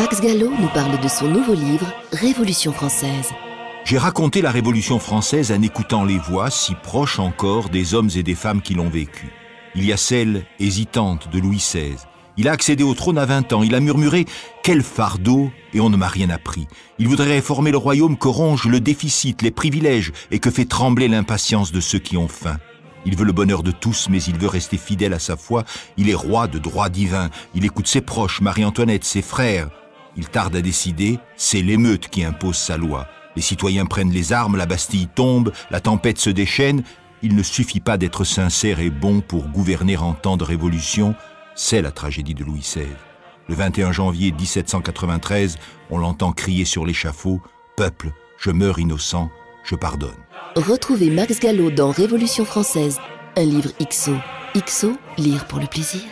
Max Gallo nous parle de son nouveau livre « Révolution française ». J'ai raconté la Révolution française en écoutant les voix, si proches encore, des hommes et des femmes qui l'ont vécue. Il y a celle hésitante de Louis XVI. Il a accédé au trône à 20 ans. Il a murmuré « Quel fardeau !» et on ne m'a rien appris. Il voudrait réformer le royaume que ronge le déficit, les privilèges et que fait trembler l'impatience de ceux qui ont faim. Il veut le bonheur de tous, mais il veut rester fidèle à sa foi. Il est roi de droit divin. Il écoute ses proches, Marie-Antoinette, ses frères. Il tarde à décider, c'est l'émeute qui impose sa loi. Les citoyens prennent les armes, la Bastille tombe, la tempête se déchaîne. Il ne suffit pas d'être sincère et bon pour gouverner en temps de révolution. C'est la tragédie de Louis XVI. Le 21 janvier 1793, on l'entend crier sur l'échafaud « Peuple, je meurs innocent, je pardonne ». Retrouvez Max Gallo dans Révolution française, un livre XO. XO, lire pour le plaisir.